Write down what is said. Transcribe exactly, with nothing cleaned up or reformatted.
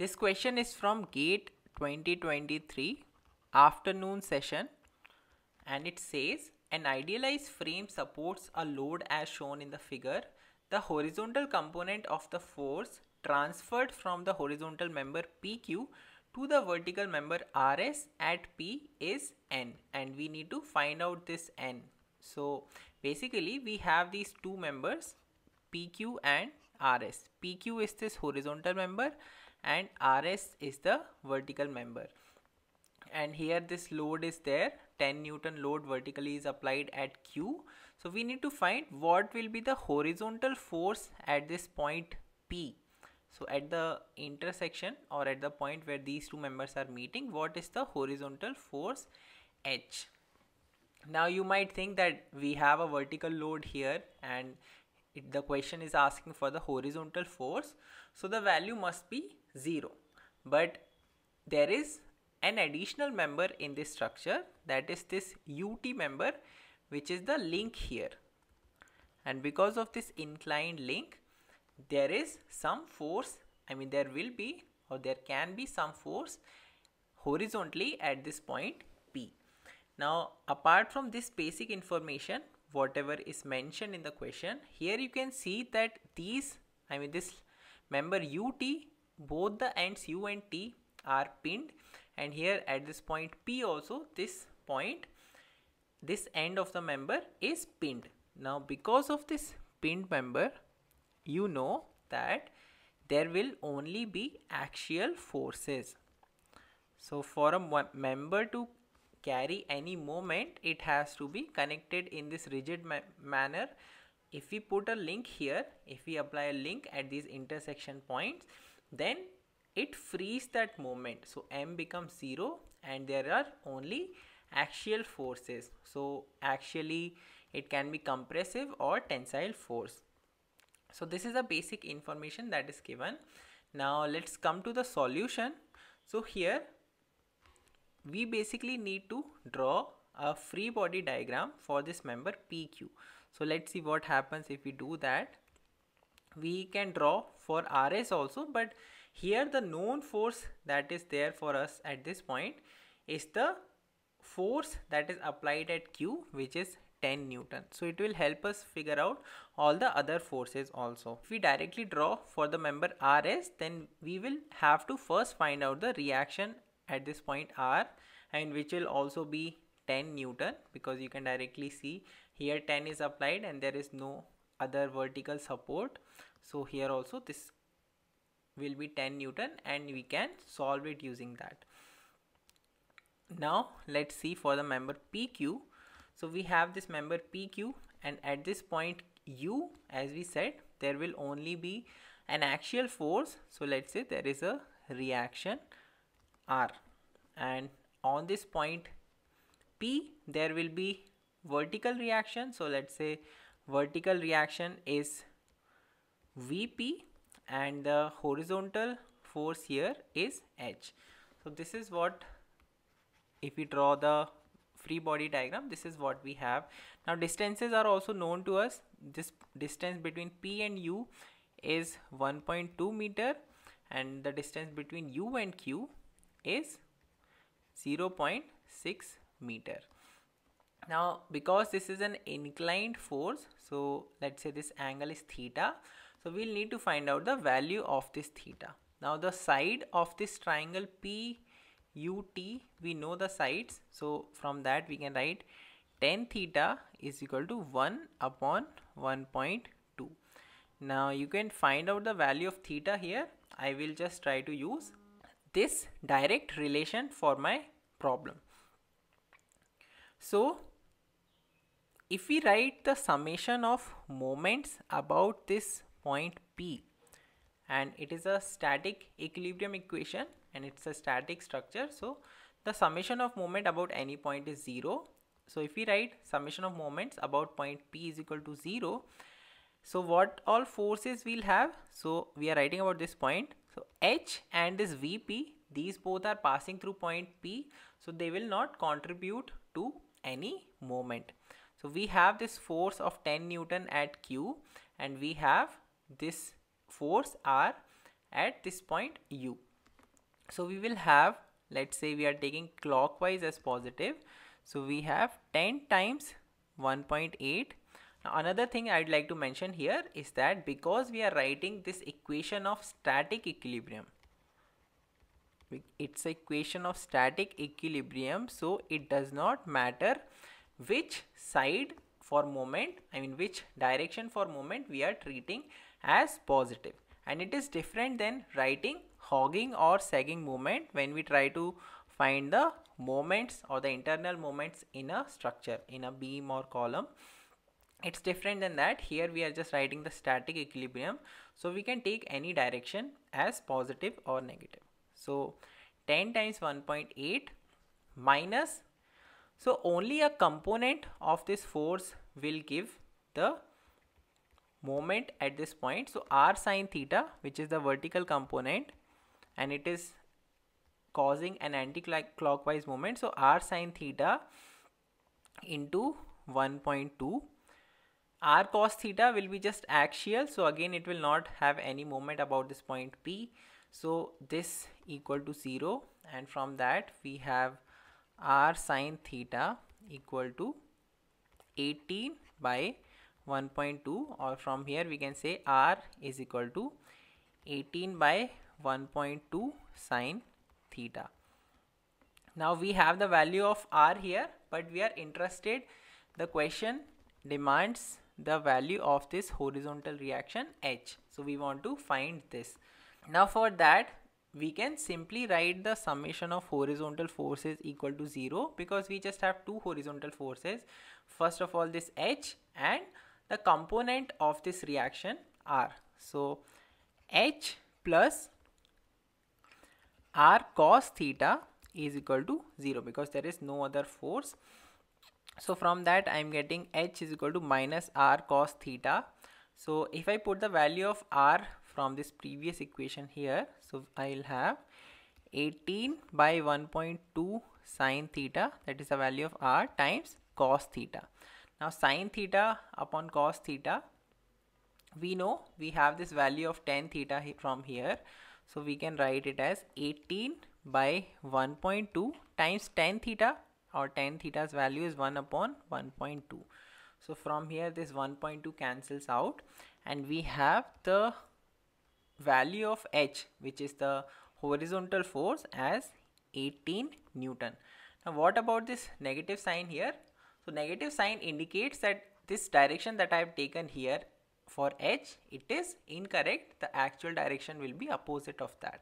This question is from GATE twenty twenty-three afternoon session, and it says an idealized frame supports a load as shown in the figure. The horizontal component of the force transferred from the horizontal member P Q to the vertical member R S at P is N, and we need to find out this N. So basically we have these two members, P Q and R S. P Q is this horizontal member and R S is the vertical member, and here this load is there, ten newton load vertically is applied at Q. So we need to find what will be the horizontal force at this point P. So at the intersection or at the point where these two members are meeting, what is the horizontal force H? Now you might think that we have a vertical load here and it, the question is asking for the horizontal force, so the value must be zero. But there is an additional member in this structure, that is this U T member, which is the link here, and because of this inclined link there is some force, I mean there will be or there can be some force horizontally at this point P. Now apart from this basic information, whatever is mentioned in the question, here you can see that these, I mean this member U T, both the ends U and T are pinned, and here at this point P also this point, this end of the member is pinned. Now because of this pinned member, you know that there will only be axial forces. So for a member to carry any moment, it has to be connected in this rigid ma manner. If we put a link here, if we apply a link at these intersection points, then it frees that moment. So M becomes zero and there are only axial forces. So axially it can be compressive or tensile force. So this is the basic information that is given. Now let's come to the solution. So here we basically need to draw a free body diagram for this member P Q. So let's see what happens if we do that. We can draw for R S also, but here the known force that is there for us at this point is the force that is applied at Q, which is ten newton. So it will help us figure out all the other forces also. If we directly draw for the member R S, then we will have to first find out the reaction at this point R, and which will also be ten newton, because you can directly see here ten is applied and there is no other vertical support. So here also this will be ten newton and we can solve it using that. Now let's see for the member P Q. So we have this member P Q, and at this point U, as we said, there will only be an axial force. So let's say there is a reaction R, and on this point P there will be vertical reaction. So let's say vertical reaction is V P and the horizontal force here is H. So this is what, if we draw the free body diagram, this is what we have. Now distances are also known to us. This distance between P and U is one point two meter, and the distance between U and Q is zero point six meter. Now because this is an inclined force, so let's say this angle is theta, so we'll need to find out the value of this theta. Now the side of this triangle P U T, we know the sides, so from that we can write tan theta is equal to one upon one point two. Now you can find out the value of theta here. I will just try to use this direct relation for my problem. So if we write the summation of moments about this point P, and it is a static equilibrium equation and it's a static structure, so the summation of moment about any point is zero. So if we write summation of moments about point P is equal to zero, so what all forces we'll have? So we are writing about this point, so H and this V P, these both are passing through point P, so they will not contribute to any moment. So we have this force of ten newton at Q, and we have this force R at this point U. So we will have, let's say we are taking clockwise as positive, so we have ten times one point eight. Now another thing I'd like to mention here is that because we are writing this equation of static equilibrium, it's an equation of static equilibrium, so it does not matter which side for moment, I mean which direction for moment we are treating as positive, and it is different than writing hogging or sagging moment when we try to find the moments or the internal moments in a structure, in a beam or column. It's different than that. Here we are just writing the static equilibrium, so we can take any direction as positive or negative. So ten times one point eight minus, so only a component of this force will give the moment at this point. So r sine theta, which is the vertical component, and it is causing an anti-clockwise moment. So r sine theta into one point two. R cos theta will be just axial, so again it will not have any moment about this point P. So this equal to zero, and from that we have r sine theta equal to eighteen by one point two, or from here we can say r is equal to eighteen by one point two sine theta. Now we have the value of r here, but we are interested, the question demands the value of this horizontal reaction H, so we want to find this. Now for that we can simply write the summation of horizontal forces equal to zero, because we just have two horizontal forces, first of all this H and the component of this reaction R. So H plus R cos theta is equal to zero, because there is no other force. So from that I am getting H is equal to minus R cos theta. So if I put the value of R from this previous equation here, so I'll have eighteen by one point two sine theta, that is the value of R, times cos theta. Now sine theta upon cos theta, we know we have this value of tan theta from here, so we can write it as eighteen by one point two times tan theta, or tan theta's value is one upon one point two. So from here this one point two cancels out, and we have the value of H, which is the horizontal force, as eighteen Newton. Now what about this negative sign here? So negative sign indicates that this direction that I have taken here for H, it is incorrect. The actual direction will be opposite of that,